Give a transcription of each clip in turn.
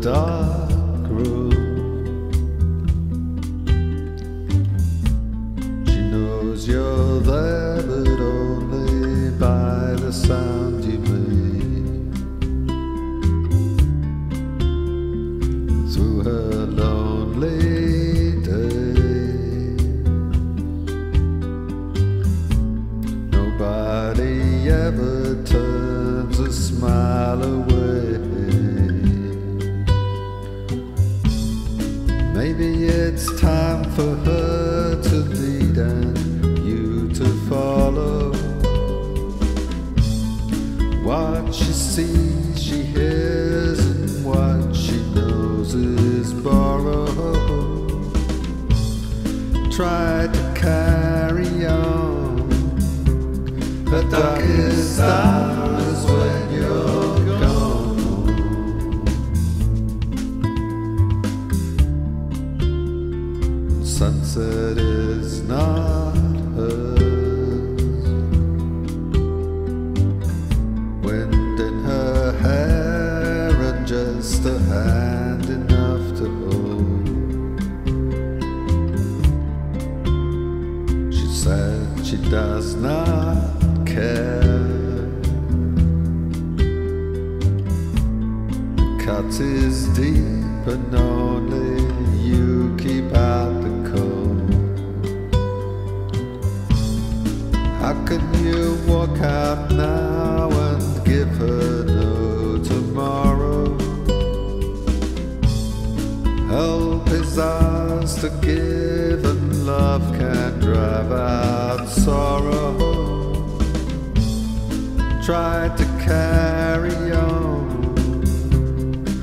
dark room. She knows you're there, but only by the sound you make. Through her lonely day, nobody ever turns a smile away. Maybe it's time for her to lead and you to follow. What she sees, she hears, and what she knows is borrowed. Try to carry on. The darkest hour is when you're sunset is not hers. Wind in her hair and just a hand enough to hold. She said she does not care. The cut is deep and only you keep out the cold. How can you walk out now and give her no tomorrow? Help is ours to give, and love can drive out sorrow. Try to carry on.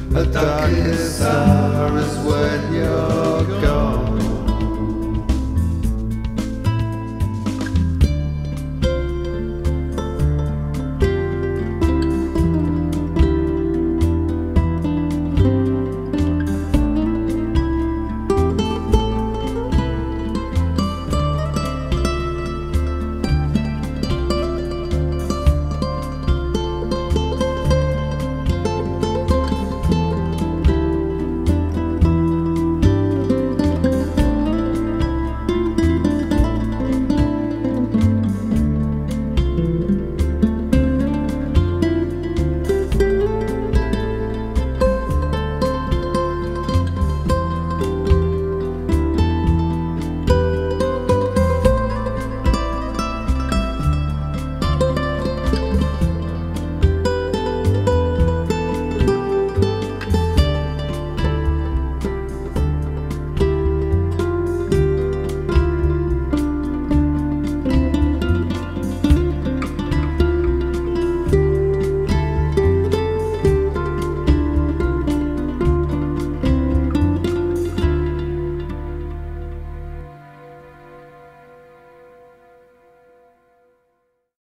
The darkest hour is when you're gone.